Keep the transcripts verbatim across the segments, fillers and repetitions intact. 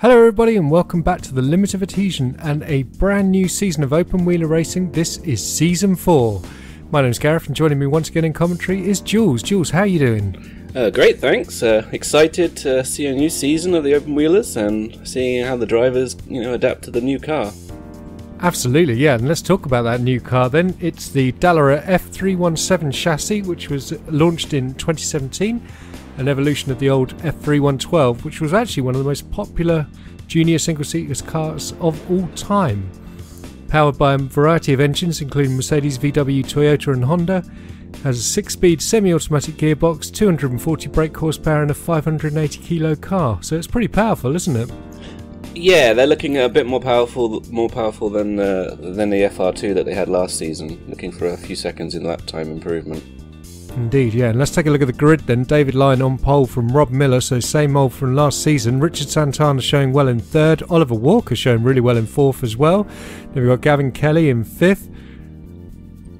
Hello everybody and welcome back to the Limit of Adhesion and a brand new season of Open Wheeler Racing. This is Season four. My name's Gareth and joining me once again in commentary is Jules. Jules, how are you doing? Uh, great, thanks. Uh, excited to see a new season of the Open Wheelers and seeing how the drivers you know, adapt to the new car. Absolutely, yeah, and let's talk about that new car then. It's the Dallara F three one seven chassis, which was launched in twenty seventeen. An evolution of the old F three one twelve, which was actually one of the most popular junior single-seater cars of all time. Powered by a variety of engines including Mercedes, V W, Toyota and Honda, has a six-speed semi-automatic gearbox, two hundred forty brake horsepower and a five hundred eighty kilo car. So it's pretty powerful, isn't it? Yeah, they're looking a bit more powerful, more powerful than uh, than the F R two that they had last season. Looking for a few seconds in lap time improvement. Indeed, yeah, and let's take a look at the grid then. David Lyon on pole from Rob Miller, so same old from last season. Richard Santana showing well in third. Oliver Walker showing really well in fourth as well. Then we've got Gavin Kelly in fifth.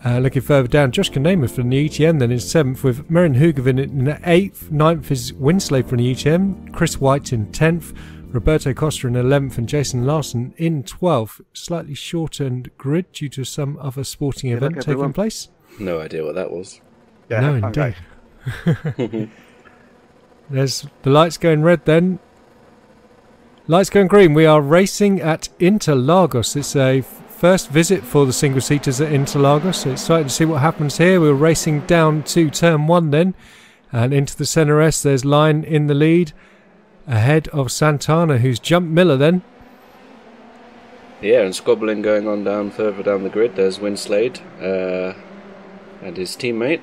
Uh, looking further down, Josh Kanema from the E T M then in seventh, with Meryn Hoogeveen in eighth. ninth is Winslow from the E T M. Chris White in tenth. Roberto Costa in eleventh and Jason Larson in twelfth. Slightly shortened grid due to some other sporting event taking everyone. place. No idea what that was. Yeah, no, indeed. Okay. There's the lights going red then. Lights going green. We are racing at Interlagos. It's a first visit for the single-seaters at Interlagos. So excited to see what happens here. We're racing down to turn one then. And into the Senna S. There's Lyon in the lead. Ahead of Santana, who's jumped Miller then. Yeah, and squabbling going on down further down the grid. There's Winslade uh, and his teammate.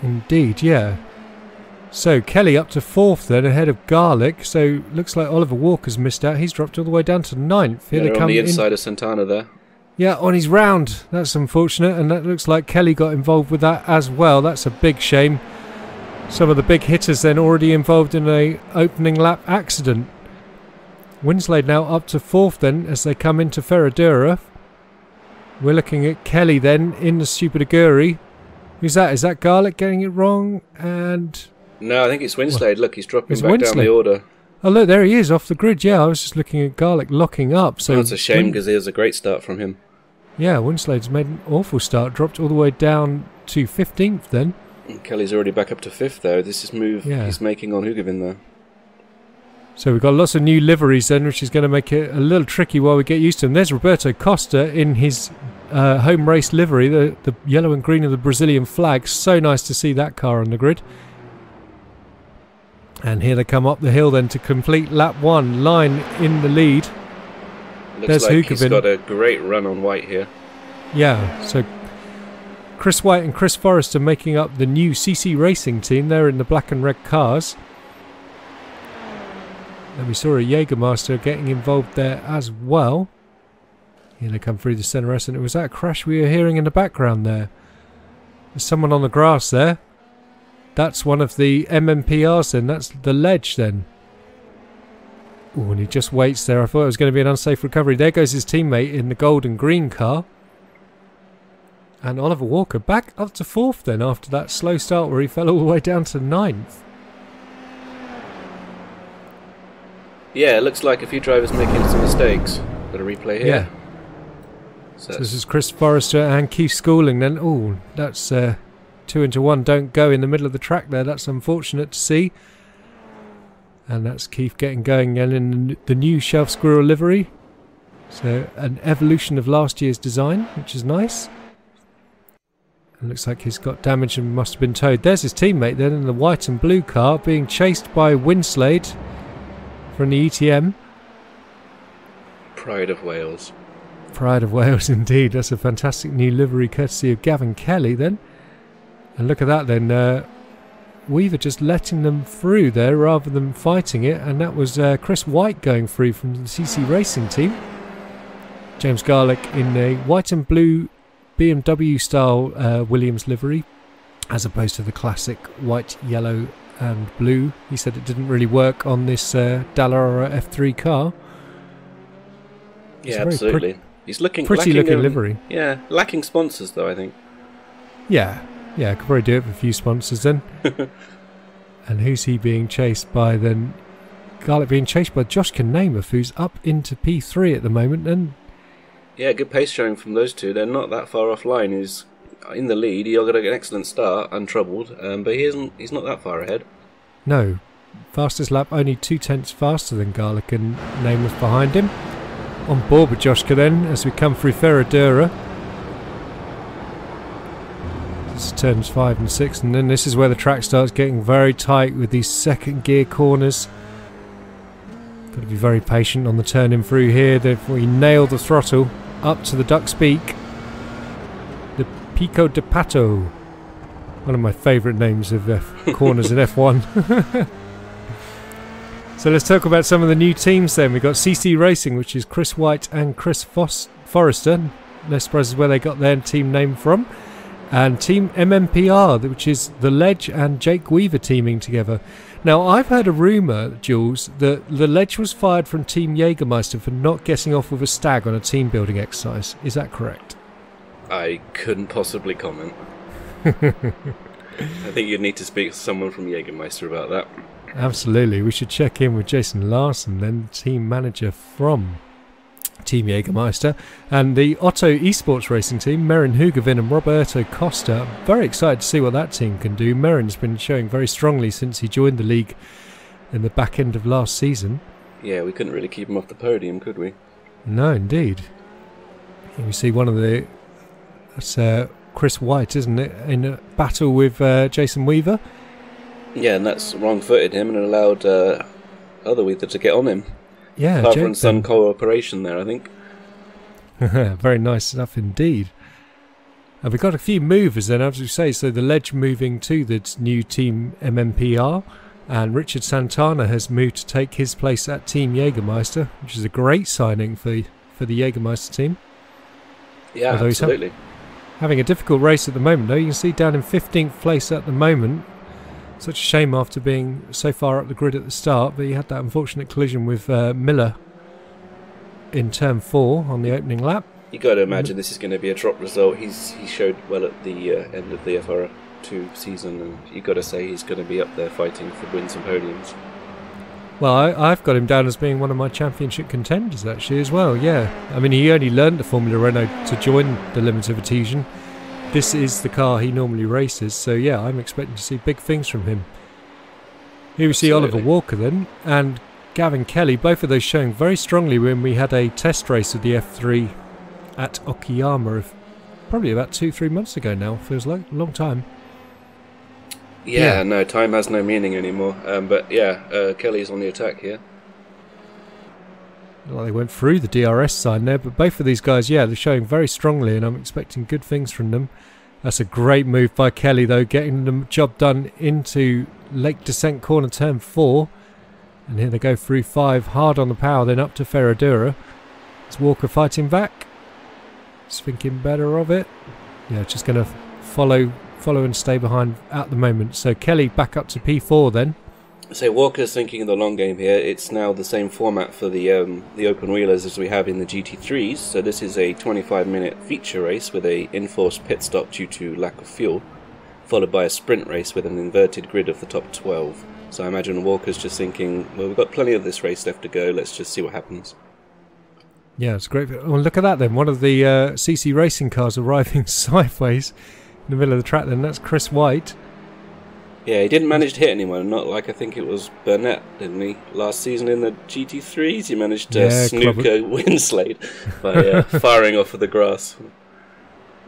Indeed, yeah. So Kelly up to fourth then, ahead of Garlic. So looks like Oliver Walker's missed out. He's dropped all the way down to ninth. Here yeah, they come on the inside in. of Santana there. Yeah, on his round. That's unfortunate, and that looks like Kelly got involved with that as well. That's a big shame. Some of the big hitters then already involved in a opening lap accident. Winslade now up to fourth then as they come into Ferradura. We're looking at Kelly then in the Superguri. Who's that? Is that Garlic getting it wrong? And no, I think it's Winslade. What? Look, he's dropping it's back Winslade. down the order. Oh, look, there he is, off the grid. Yeah, I was just looking at Garlic locking up. So that's oh, a shame because Win... there's a great start from him. Yeah, Winslade's made an awful start. Dropped all the way down to fifteenth then. And Kelly's already back up to fifth, though. This is move yeah. he's making on Hoogeveen there. So we've got lots of new liveries then, which is going to make it a little tricky while we get used to them. There's Roberto Costa in his... Uh, home race livery, the, the yellow and green of the Brazilian flag. So nice to see that car on the grid. And here they come up the hill then to complete lap one. Lyon in the lead. Looks like he's got a great run on White here. Yeah, so Chris White and Chris Forrester making up the new C C Racing team. They're in the black and red cars. And we saw a Jägermeister getting involved there as well. Here they come through the Senna S, and it was that crash we were hearing in the background there. There's someone on the grass there. That's one of the M M P Rs then, that's the ledge then. Oh, and he just waits there. I thought it was going to be an unsafe recovery. There goes his teammate in the gold and green car. And Oliver Walker back up to fourth then after that slow start where he fell all the way down to ninth. Yeah, it looks like a few drivers making some mistakes. Got a replay here. Yeah. So, so this is Chris Forrester and Keith Schooling then. Oh, that's uh, two into one. Don't go in the middle of the track there. That's unfortunate to see. And that's Keith getting going again in the new Shell Squirrel livery. So an evolution of last year's design, which is nice. And looks like he's got damage and must have been towed. There's his teammate then in the white and blue car being chased by Winslade from the E T M. Pride of Wales. Pride of Wales indeed. That's a fantastic new livery courtesy of Gavin Kelly then. And look at that then. Uh, Weaver just letting them through there rather than fighting it. And that was uh, Chris White going through from the C C Racing team. James Garlic in a white and blue B M W style uh, Williams livery as opposed to the classic white, yellow and blue. He said it didn't really work on this uh, Dallara F three car. It's yeah, absolutely. He's looking pretty looking um, livery. Yeah, lacking sponsors though, I think. Yeah, yeah, could probably do it with a few sponsors then. And who's he being chased by then? Garlic being chased by Josh Kanamov, who's up into P three at the moment. And yeah, good pace showing from those two. They're not that far off line. He's in the lead. He got an excellent start, untroubled, um, but he isn't. He's not that far ahead. No. Fastest lap, only two tenths faster than Garlic, and Kanamov behind him. On board with Joshka then, as we come through Ferradura. This is turns five and six, and then this is where the track starts getting very tight with these second gear corners. Got to be very patient on the turning through here. Therefore, you nail the throttle up to the duck's beak. The Pico de Pato. One of my favourite names of F corners in F one. So let's talk about some of the new teams then. We've got C C Racing, which is Chris White and Chris Fos Forrester. No surprises where they got their team name from. And Team M M P R, which is The Ledge and Jake Weaver teaming together. Now, I've heard a rumour, Jules, that The Ledge was fired from Team Jägermeister for not getting off with a stag on a team-building exercise. Is that correct? I couldn't possibly comment. I think you'd need to speak to someone from Jägermeister about that. Absolutely, we should check in with Jason Larson, then team manager from Team Jägermeister. And the Otto eSports racing team, Meryn Hoogevin and Roberto Costa. Very excited to see what that team can do. Meryn's been showing very strongly since he joined the league in the back end of last season. Yeah, we couldn't really keep him off the podium, could we? No, indeed. And we see one of the... That's uh, Chris White, isn't it, in a battle with uh, Jason Weaver. Yeah, and that's wrong-footed him and allowed uh, other Weaver to get on him. Yeah, partner and son cooperation there, I think. Very nice stuff indeed. And we've got a few movers then, as we say. So The Ledge moving to the new Team M M P R, and Richard Santana has moved to take his place at Team Jägermeister, which is a great signing for for the Jägermeister team. Yeah, although absolutely. He's ha having a difficult race at the moment, though. You can see down in fifteenth place at the moment. Such a shame after being so far up the grid at the start, but he had that unfortunate collision with uh, Miller in turn four on the opening lap. You got to imagine this is going to be a drop result. He's he showed well at the uh, end of the F R two season, and you got to say he's going to be up there fighting for wins and podiums. Well, I, I've got him down as being one of my championship contenders actually as well. Yeah, I mean he only learned the Formula Renault to join the Limit of Adhesion. This is the car he normally races, so yeah, I'm expecting to see big things from him. Here we see Absolutely. Oliver Walker then, and Gavin Kelly, both of those showing very strongly when we had a test race of the F three at Okayama, probably about two, three months ago now, feels like, a long time. Yeah, yeah. No, time has no meaning anymore, um, but yeah, uh, Kelly's on the attack here. Well, they went through the D R S sign there, but both of these guys, yeah, they're showing very strongly, and I'm expecting good things from them. That's a great move by Kelly, though, getting the job done into Lake Descent corner turn four. And here they go through five, hard on the power, then up to Ferradura. It's Walker fighting back. Just thinking better of it. Yeah, just going to follow, follow and stay behind at the moment. So Kelly back up to P four then. So Walker's thinking of the long game here. It's now the same format for the um, the Open Wheelers as we have in the G T threes. So this is a twenty-five minute feature race with a enforced pit stop due to lack of fuel, followed by a sprint race with an inverted grid of the top twelve. So I imagine Walker's just thinking, well, we've got plenty of this race left to go. Let's just see what happens. Yeah, it's great. Well, look at that then. One of the uh, C C Racing cars arriving sideways in the middle of the track. Then that's Chris White. Yeah, he didn't manage to hit anyone, not like I think it was Burnett, didn't he? Last season in the G T threes, he managed to yeah, snooker Winslade by uh, firing off of the grass.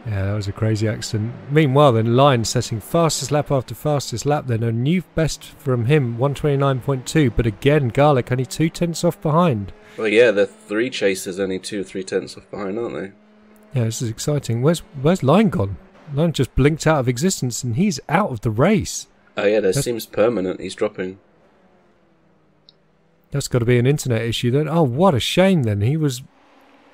Yeah, that was a crazy accident. Meanwhile, then, Lyons setting fastest lap after fastest lap, then a new best from him, one twenty-nine point two, but again, Garlic only two tenths off behind. Well, yeah, the three chasers only two or three tenths off behind, aren't they? Yeah, this is exciting. Where's, where's Lyons gone? Lyons just blinked out of existence, and he's out of the race. Oh yeah, that seems permanent. He's dropping. That's got to be an internet issue then. Oh, what a shame then. He was,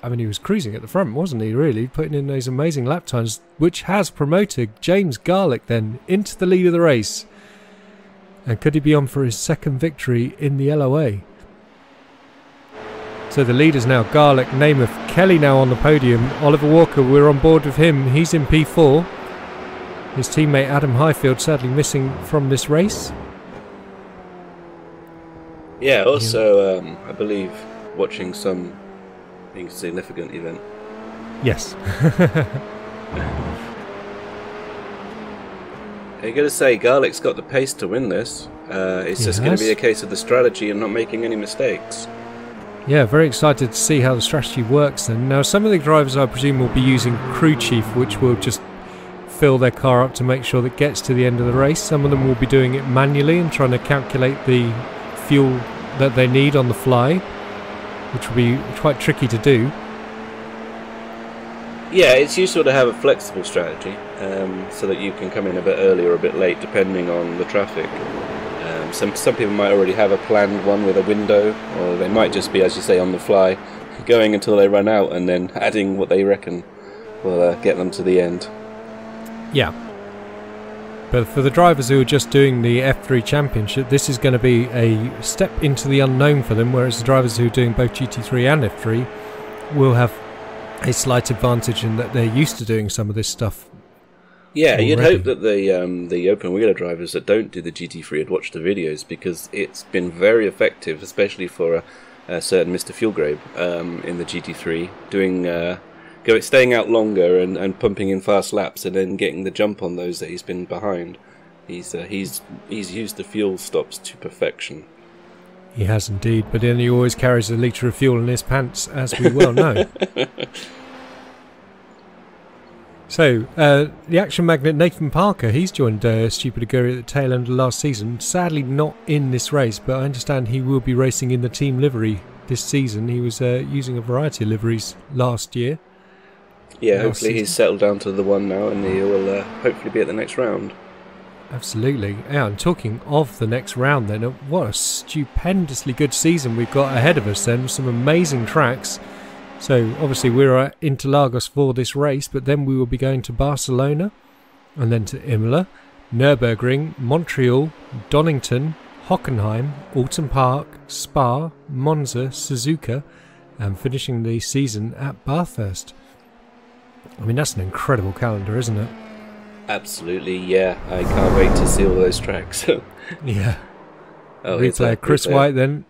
I mean, he was cruising at the front, wasn't he, really? Putting in those amazing lap times, which has promoted James Garlic then into the lead of the race. And could he be on for his second victory in the L O A? So the leaders now, Garlic, Kanamov, Kelly now on the podium. Oliver Walker, we're on board with him. He's in P four. His teammate Adam Highfield sadly missing from this race. Yeah, also, um, I believe, watching some insignificant event. Yes. I gotta say, Garlic's got the pace to win this. Uh, it's he just has. gonna be a case of the strategy and not making any mistakes. Yeah, very excited to see how the strategy works. And now, some of the drivers, I presume, will be using Crew Chief, which will just fill their car up to make sure that it gets to the end of the race. Some of them will be doing it manually and trying to calculate the fuel that they need on the fly, which will be quite tricky to do. Yeah, it's useful to have a flexible strategy, um, so that you can come in a bit early or a bit late depending on the traffic. Um, some, some people might already have a planned one with a window, or they might just be, as you say, on the fly, going until they run out and then adding what they reckon will uh, get them to the end. Yeah, but for the drivers who are just doing the F three Championship, this is going to be a step into the unknown for them, whereas the drivers who are doing both G T three and F three will have a slight advantage in that they're used to doing some of this stuff. Yeah, already. You'd hope that the um, the Open Wheeler drivers that don't do the G T three had watched the videos, because it's been very effective, especially for a, a certain Mister Fuelgrabe um, in the G T three, doing uh, go staying out longer and, and pumping in fast laps, and then getting the jump on those that he's been behind. He's uh, he's he's used the fuel stops to perfection. He has indeed, but then he always carries a litre of fuel in his pants, as we well know. So, uh, the action magnet Nathan Parker, he's joined uh, Stupid Aguri at the tail end of last season. Sadly not in this race, but I understand he will be racing in the team livery this season. He was uh, using a variety of liveries last year. Yeah, last hopefully season. He's settled down to the one now, and he will uh, hopefully be at the next round. Absolutely. Yeah, and talking of the next round then, what a stupendously good season we've got ahead of us then, some amazing tracks. So obviously we're at Interlagos for this race, but then we will be going to Barcelona, and then to Imola, Nürburgring, Montreal, Donington, Hockenheim, Alton Park, Spa, Monza, Suzuka, and finishing the season at Bathurst. I mean, that's an incredible calendar, isn't it? Absolutely, yeah. I can't wait to see all those tracks. Yeah. Oh, it's like Chris replay. White then.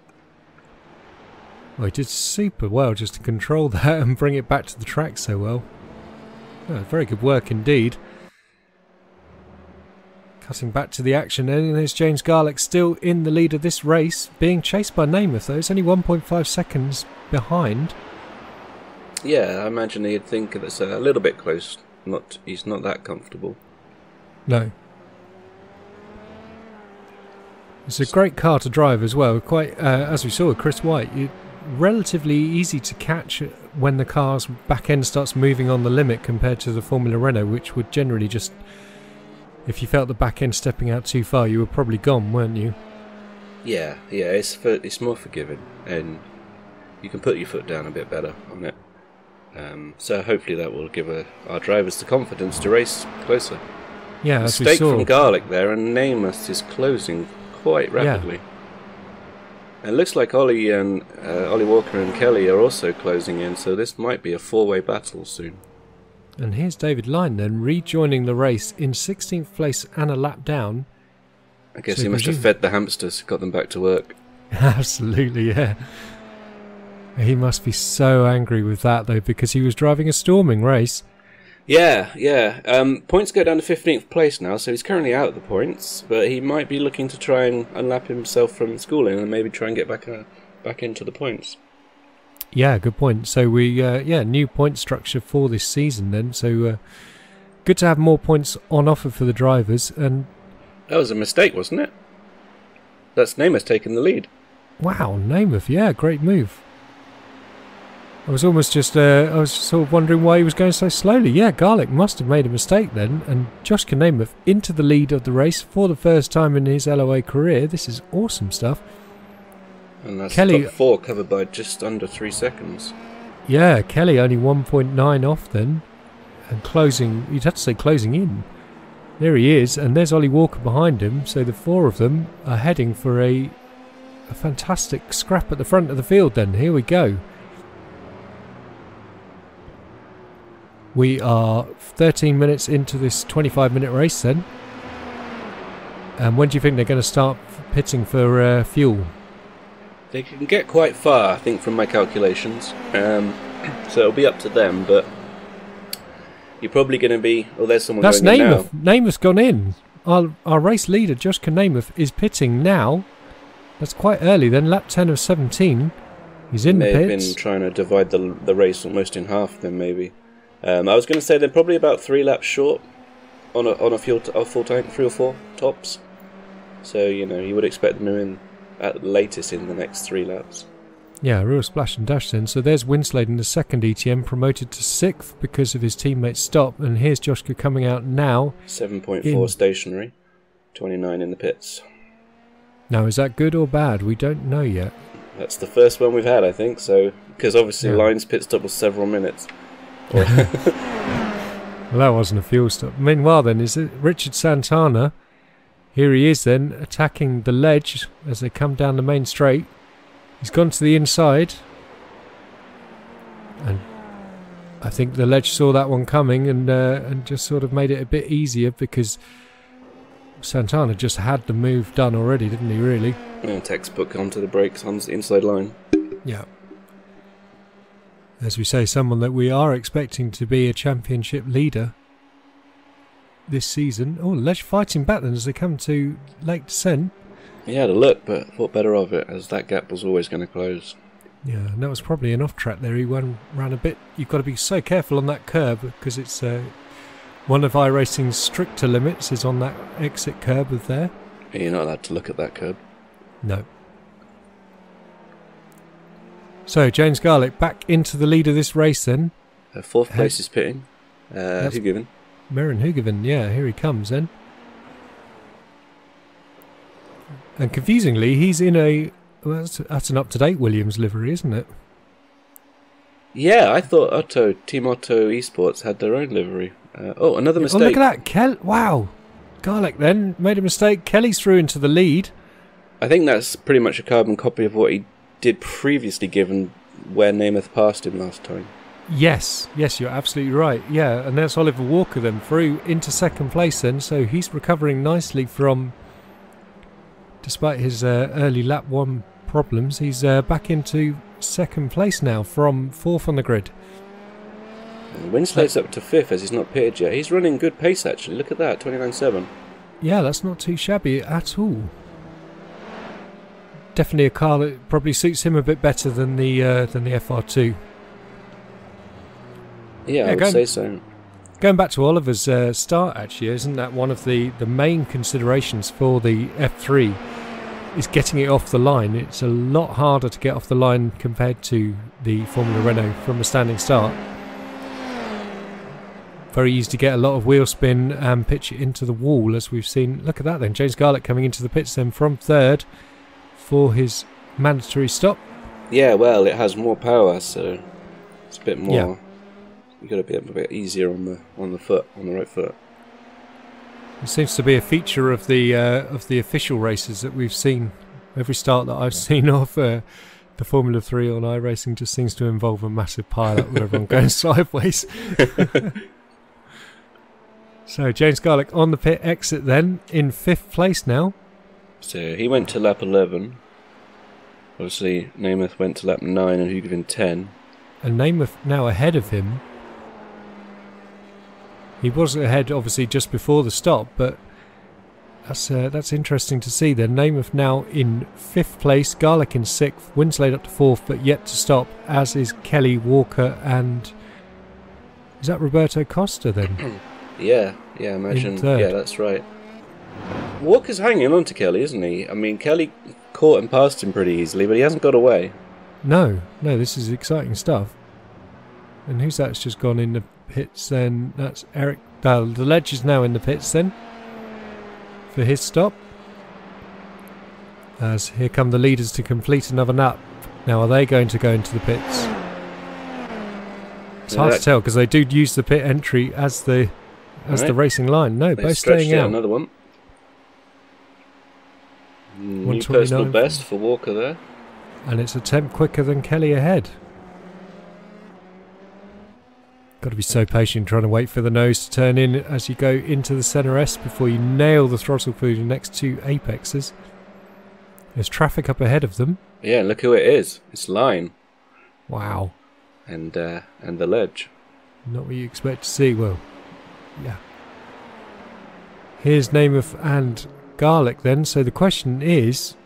Well, he did super well just to control that and bring it back to the track so well. Oh, very good work indeed. Cutting back to the action, and there's James Garlick still in the lead of this race, being chased by Namath though. It's only one point five seconds behind. Yeah, I imagine he'd think it's a little bit close. Not, he's not that comfortable. No. It's a great car to drive as well. Quite, uh, as we saw with Chris White, it, relatively easy to catch when the car's back end starts moving on the limit compared to the Formula Renault, which would generally just, if you felt the back end stepping out too far, you were probably gone, weren't you? Yeah, yeah. It's for, it's more forgiving, and you can put your foot down a bit better on it. Um, so hopefully that will give a, our drivers the confidence to race closer. Yeah, as we saw. Mistake from Garlick there, and Namath is closing quite rapidly. Yeah. It looks like Ollie and uh, Ollie Walker and Kelly are also closing in, so this might be a four-way battle soon. And here's David Lyne then rejoining the race in sixteenth place and a lap down. I guess so he must have fed the hamsters, got them back to work. Absolutely, yeah. He must be so angry with that, though, because he was driving a storming race. Yeah, yeah. Um, points go down to fifteenth place now, so he's currently out of the points, but he might be looking to try and unlap himself from schooling and maybe try and get back uh, back into the points. Yeah, good point. So we, uh, yeah, new point structure for this season then, so uh, good to have more points on offer for the drivers. And that was a mistake, wasn't it? That's Namath taking the lead. Wow, Namath, yeah, great move. I was almost just, uh, I was sort of wondering why he was going so slowly. Yeah, Garlick must have made a mistake then, and Josh Namath into the lead of the race for the first time in his L O A career. This is awesome stuff. And that's Kelly, top four covered by just under three seconds. Yeah, Kelly only one point nine off then, and closing, you'd have to say closing in. There he is, and there's Ollie Walker behind him, so the four of them are heading for a, a fantastic scrap at the front of the field then. Here we go. We are thirteen minutes into this twenty-five minute race then. And when do you think they're going to start pitting for uh, fuel? they can get quite far, I think, from my calculations. Um, so it'll be up to them, but you're probably going to be... Oh, there's someone That's going Namath. in now. Namath's gone in. Our, our race leader, Joshua Namath, is pitting now. That's quite early then, lap ten of seventeen. He's in the pits. They've been trying to divide the, the race almost in half then, maybe. Um, I was going to say they're probably about three laps short on a, on a fuel t a full tank, three or four tops. So, you know, you would expect them to win at latest in the next three laps. Yeah, a real splash and dash then. So there's Winslade in the second E T M, promoted to sixth because of his teammate's stop. And here's Joshua coming out now. seven point four stationary, twenty-nine in the pits. Now, is that good or bad? We don't know yet. That's the first one we've had, I think, so... Because obviously yeah. Lyne's pit stop was several minutes. Well, that wasn't a fuel stop. Meanwhile then, is it Richard Santana? Here he is then, attacking the ledge as they come down the main straight. He's gone to the inside. And I think the ledge saw that one coming and, uh, and just sort of made it a bit easier because... Santana just had the move done already, didn't he, really? Yeah, textbook onto the brakes on the inside line. Yeah. As we say, someone that we are expecting to be a championship leader this season. Oh, ledge fighting back then as they come to late descent. He had a look, but thought better of it, as that gap was always going to close. Yeah, and that was probably an off-track there. He went, ran a bit. You've got to be so careful on that curb because it's... Uh, one of iRacing's stricter limits is on that exit curb of there. You're not allowed to look at that curb. No. So, James Garlick back into the lead of this race then. Uh, fourth place H is pitting. Uh, Hugoven. Meryn Hugoven, yeah, here he comes then. And confusingly, he's in a... Well, that's, that's an up-to-date Williams livery, isn't it? Yeah, I thought Otto, Team Otto eSports had their own livery. Uh, oh, another mistake. Oh, look at that. Kel wow. Garlick then made a mistake. Kelly's through into the lead. I think that's pretty much a carbon copy of what he did previously, given where Namath passed him last time. Yes. Yes, you're absolutely right. Yeah, and there's Oliver Walker then through into second place then, so he's recovering nicely from, despite his uh, early lap one problems, he's uh, back into second place now from fourth on the grid. Winslade's up to fifth as he's not pitted yet. He's running good pace actually. Look at that, twenty-nine seven. Yeah, that's not too shabby at all. Definitely a car that probably suits him a bit better than the uh, than the F R two. Yeah, yeah, I would going, say so. Going back to Oliver's uh, start actually, isn't that one of the the main considerations for the F three? Is getting it off the line. It's a lot harder to get off the line compared to the Formula Renault from a standing start. Very easy to get a lot of wheel spin and pitch it into the wall, as we've seen. Look at that then, James Garlick coming into the pits then from third for his mandatory stop. Yeah, well, it has more power, so it's a bit more. Yeah. You've got to be a bit easier on the on the foot, on the right foot. It seems to be a feature of the uh, of the official races that we've seen. Every start that I've seen of uh, the Formula Three on iRacing just seems to involve a massive pile-up with everyone going sideways. So James Garlick on the pit exit then, in fifth place now. So he went to lap eleven. Obviously Namath went to lap nine and Hugoven ten. And Namath now ahead of him. He was ahead obviously just before the stop, but that's uh, that's interesting to see then. Namath now in fifth place, Garlick in sixth, Winslade up to fourth but yet to stop, as is Kelly, Walker and... Is that Roberto Costa then? Yeah, yeah, imagine. Yeah, that's right. Walker's hanging on to Kelly, isn't he? I mean, Kelly caught and passed him pretty easily, but he hasn't got away. No, no, this is exciting stuff. And who's that's just gone in the pits then? That's Eric. Uh, the ledge is now in the pits then for his stop. As here come the leaders to complete another lap. Now, are they going to go into the pits? It's hard to tell because they do use the pit entry as the... That's right. The racing line. No, they both staying out. Another one. New personal best for Walker there. And it's a temp quicker than Kelly ahead. Got to be so patient trying to wait for the nose to turn in as you go into the Senna S before you nail the throttle through the next two apexes. There's traffic up ahead of them. Yeah, look who it is. It's Line. Wow. And uh, and the ledge. Not what you expect to see. Well, yeah. Here's Namath and Garlic then. So the question is,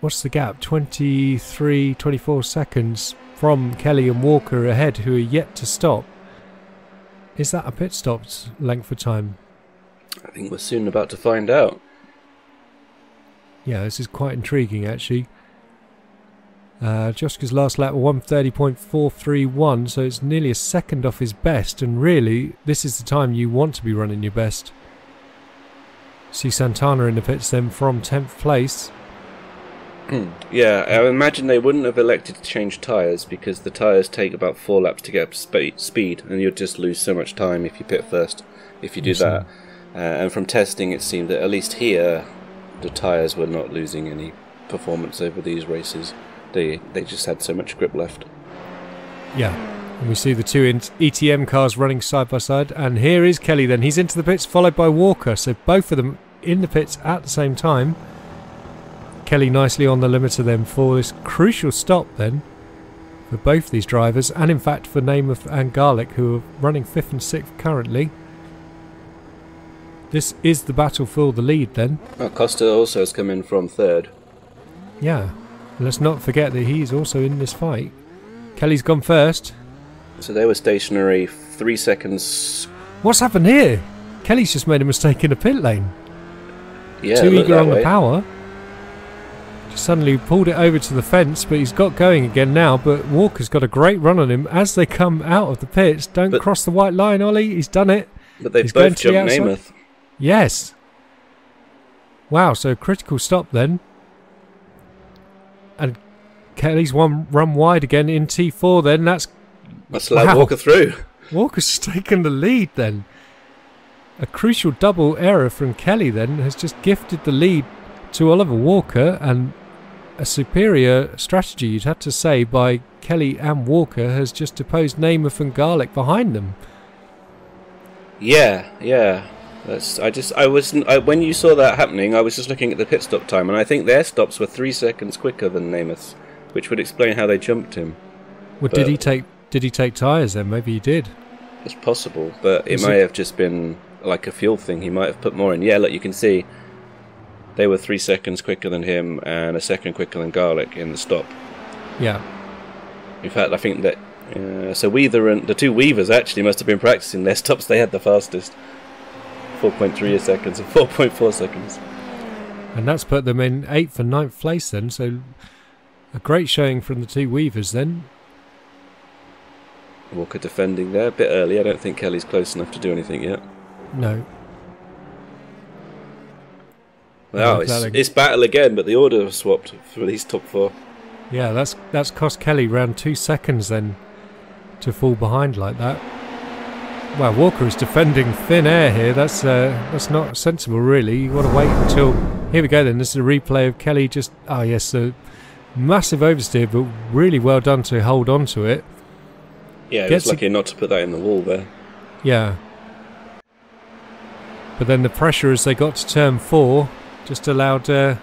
what's the gap? twenty-three, twenty-four seconds from Kelly and Walker ahead, who are yet to stop. Is that a pit stop's length for time? I think we're soon about to find out. Yeah, this is quite intriguing actually. Uh, Joshka's last lap one thirty point four three one, so it's nearly a second off his best, and really this is the time you want to be running your best. See Santana in the pits then from tenth place. Yeah, I imagine they wouldn't have elected to change tyres because the tyres take about four laps to get up sp speed and you'll just lose so much time if you pit first if you do that. Uh, and from testing it seemed that at least here the tyres were not losing any performance over these races. They, they just had so much grip left. Yeah, and we see the two E T M cars running side by side, and here is Kelly then. He's into the pits followed by Walker, so both of them in the pits at the same time. Kelly nicely on the limiter then for this crucial stop then for both these drivers, and in fact for Namath and Garlic, who are running fifth and sixth currently. This is the battle for the lead then. Oh, Costa also has come in from third. Yeah, and let's not forget that he's also in this fight. Kelly's gone first. So they were stationary three seconds. What's happened here? Kelly's just made a mistake in the pit lane. Yeah, too eager on the power. Suddenly pulled it over to the fence, but he's got going again now. But Walker's got a great run on him as they come out of the pits. Don't but, cross the white line, Ollie. He's done it. But they've he's both jumped Namath. Yes. Wow, so a critical stop then. And Kelly's one run wide again in T four then. That's Must wow. let Walker through. Walker's taken the lead then. A crucial double error from Kelly then has just gifted the lead to Oliver Walker, and a superior strategy, you'd have to say, by Kelly and Walker has just deposed Namath and Garlic behind them. Yeah, yeah. That's, I just, I wasn't. I, when you saw that happening, I was just looking at the pit stop time, and I think their stops were three seconds quicker than Namath's, which would explain how they jumped him. Well, but did he take? Did he take tyres then? Maybe he did. It's possible, but it may have just been like a fuel thing. He might have put more in. Yeah, look, you can see. They were three seconds quicker than him and a second quicker than Garlic in the stop. Yeah. In fact, I think that... Uh, so Weaver and the two Weavers actually must have been practicing their stops. They had the fastest. four point three seconds and four point four seconds. And that's put them in eighth and ninth place then. So a great showing from the two Weavers then. Walker defending there a bit early. I don't think Kelly's close enough to do anything yet. No. Wow, it's, it's battle again, but the order swapped for these top four. Yeah, that's that's cost Kelly around two seconds then to fall behind like that. Wow, Walker is defending thin air here. That's uh, that's not sensible, really. You want to wait until... Here we go then, this is a replay of Kelly just... Oh yes, a massive oversteer, but really well done to hold on to it. Yeah, it was lucky a... not to put that in the wall there. Yeah. But then the pressure as they got to turn four... just allowed uh,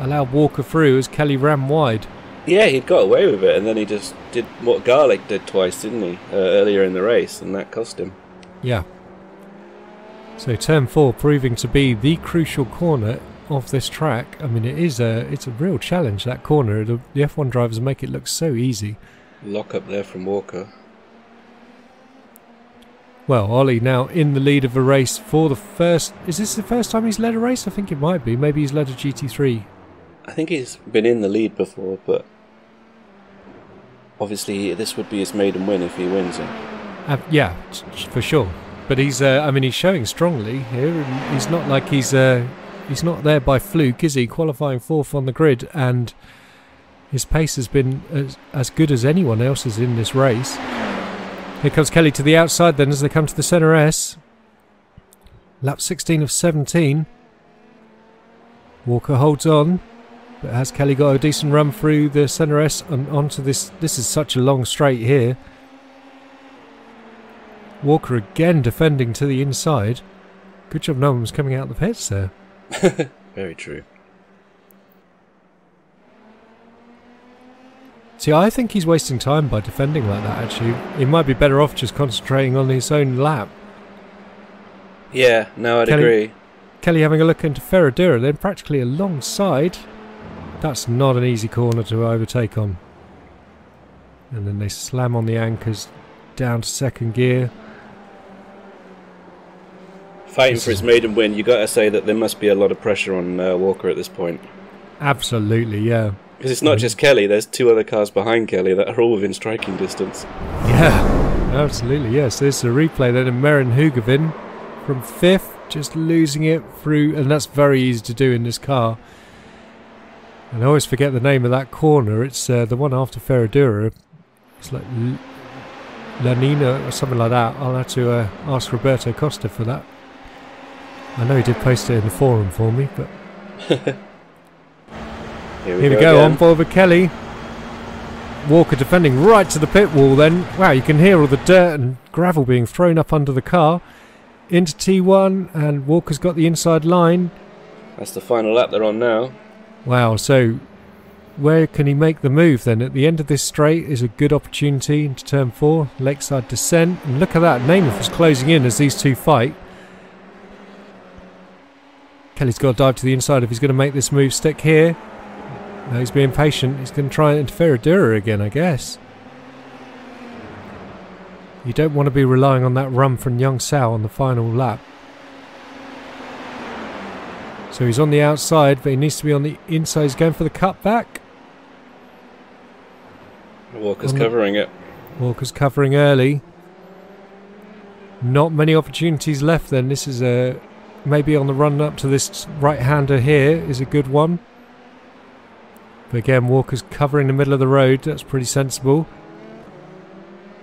allowed Walker through as Kelly ran wide. Yeah, he got away with it, and then he just did what Garlic did twice, didn't he, uh, earlier in the race, and that cost him. Yeah. So turn four proving to be the crucial corner of this track. I mean, it is a it's a real challenge, that corner. The, the F one drivers make it look so easy. Lock up there from Walker. Well, Ollie now in the lead of a race for the first... Is this the first time he's led a race? I think it might be. Maybe he's led a G T three. I think he's been in the lead before, but... Obviously, this would be his maiden win if he wins it. Uh, yeah, for sure. But he's... Uh, I mean, he's showing strongly here. And he's not like he's... Uh, he's not there by fluke, is he? Qualifying fourth on the grid, and... His pace has been as, as good as anyone else's in this race. Here comes Kelly to the outside then as they come to the Senna S. Lap sixteen of seventeen. Walker holds on, but has Kelly got a decent run through the Senna S and onto this? This is such a long straight here. Walker again defending to the inside. Good job no one was coming out of the pits there. Very true. See, I think he's wasting time by defending like that, actually. He might be better off just concentrating on his own lap. Yeah, no, I'd Kelly, agree. Kelly having a look into Ferradura, then practically alongside. That's not an easy corner to overtake on. And then they slam on the anchors down to second gear. Fighting this for his maiden win, you got to say that there must be a lot of pressure on uh, Walker at this point. Absolutely, yeah. Because it's not just Kelly, there's two other cars behind Kelly that are all within striking distance. Yeah, absolutely, yes. Yeah. So this is a replay then of Merin Hoogovin from fifth, just losing it through, and that's very easy to do in this car. And I always forget the name of that corner, it's uh, the one after Ferradura. It's like L La Nina or something like that. I'll have to uh, ask Roberto Costa for that. I know he did post it in the forum for me, but... Here we Here go, go on board with Kelly. Walker defending right to the pit wall then. Wow, you can hear all the dirt and gravel being thrown up under the car. Into T one, and Walker's got the inside line. That's the final lap they're on now. Wow, so where can he make the move then? At the end of this straight is a good opportunity into turn four, Lakeside Descent. And look at that, Namath is closing in as these two fight. Kelly's got to dive to the inside if he's going to make this move stick here. No, he's being patient. He's going to try and interfere with Ferradura again, I guess. You don't want to be relying on that run from Young Sao on the final lap. So he's on the outside, but he needs to be on the inside. He's going for the cutback. Walker's on covering the, it. Walker's covering early. Not many opportunities left then. This is a... Maybe on the run up to this right-hander here is a good one. But again, Walker's covering the middle of the road. That's pretty sensible.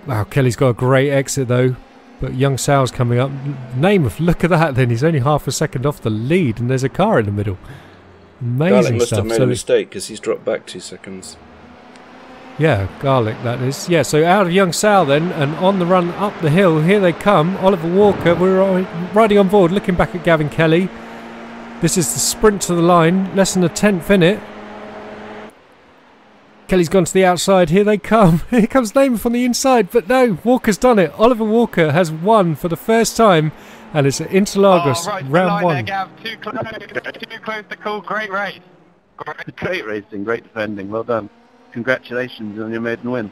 Wow, Kelly's got a great exit though. But Young Sal's coming up. Namath, look at that then. He's only half a second off the lead and there's a car in the middle. Amazing Garlic stuff. Must have made so a mistake because he's dropped back two seconds. Yeah, Garlic that is. Yeah, so out of Young Sal then, and on the run up the hill, here they come. Oliver Walker, we're riding on board, looking back at Gavin Kelly. This is the sprint to the line, less than a tenth in it. Kelly's gone to the outside, here they come. Here comes Namath on the inside, but no, Walker's done it. Oliver Walker has won for the first time, and it's at Interlagos, oh, right, round one. There, Gav. Too close, too close to call, great race. Great, great racing, great defending, well done. Congratulations on your maiden win.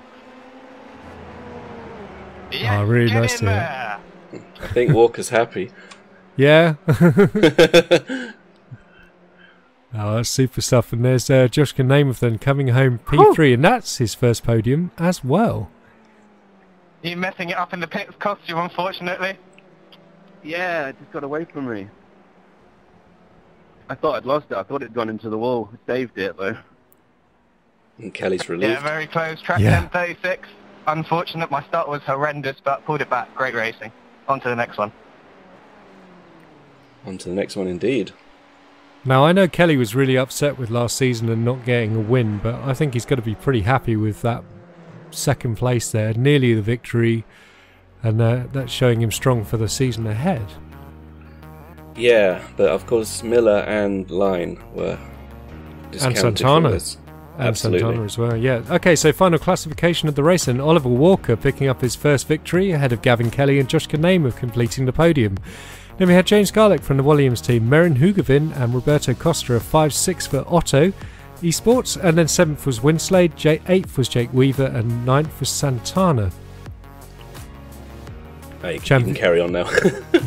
Yes, oh, really nice to hear. I think Walker's happy. Yeah. Oh, that's super stuff. And there's uh, Josh Namath then coming home P three, oh. And that's his first podium as well. You messing it up in the pits, cost you, unfortunately. Yeah, it just got away from me. I thought I'd lost it. I thought it'd gone into the wall. I saved it, though. And Kelly's relieved. Yeah, very close. Track yeah. ten thirty-six. Unfortunate, my start was horrendous, but pulled it back. Great racing. On to the next one. On to the next one, indeed. Now, I know Kelly was really upset with last season and not getting a win, but I think he's got to be pretty happy with that second place there, nearly the victory, and uh, that's showing him strong for the season ahead. Yeah, but of course Miller and Line were discounted. And Santana. And absolutely. Santana as well, yeah. Okay, so final classification of the race, and Oliver Walker picking up his first victory ahead of Gavin Kelly and Josh Namath completing the podium. Then we had James Garlick from the Williams team, Merin Hoogovin and Roberto Costa of five six for Otto eSports, and then seventh was Winslade, eighth was Jake Weaver, and ninth was Santana. Oh, you can carry on now.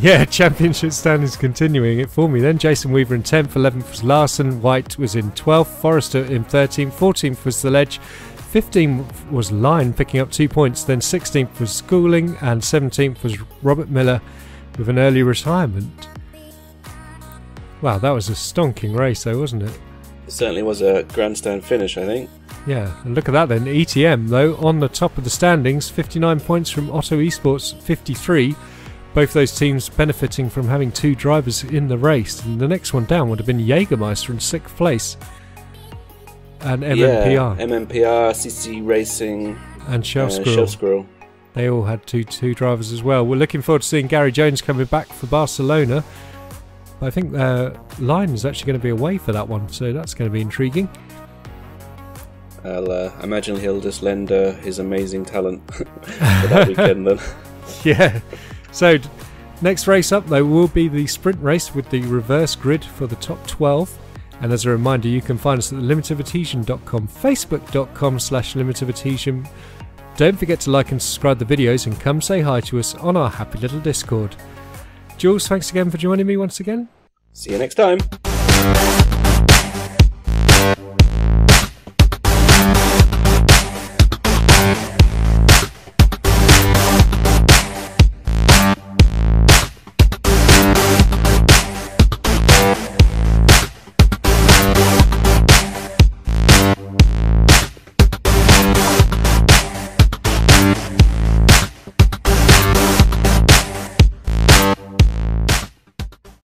Yeah, championship standings continuing it for me then. Jason Weaver in tenth, eleventh was Larson, White was in twelfth, Forrester in thirteenth, fourteenth was The Ledge, fifteenth was Line picking up two points, then sixteenth was Schooling, and seventeenth was Robert Miller with an early retirement. Wow, that was a stonking race though, wasn't it? It certainly was a grandstand finish, I think. Yeah, and look at that then. E T M though, on the top of the standings, fifty-nine points from Otto eSports, fifty-three. Both those teams benefiting from having two drivers in the race. And the next one down would have been Jägermeister in sixth place. And M M P R. Yeah, M M P R, C C Racing, and Shell Squirrel. Uh, Shell Squirrel. They all had two two drivers as well. We're looking forward to seeing Gary Jones coming back for Barcelona. But I think uh, Line is actually going to be away for that one, so that's going to be intriguing. I'll uh, imagine he'll just lend uh, his amazing talent for that weekend then. Yeah. So next race up though will be the sprint race with the reverse grid for the top twelve. And as a reminder, you can find us at the limit of adhesion dot com, facebook dot com slash limit of adhesion. Don't forget to like and subscribe the videos, and come say hi to us on our happy little Discord. Jules, thanks again for joining me once again. See you next time.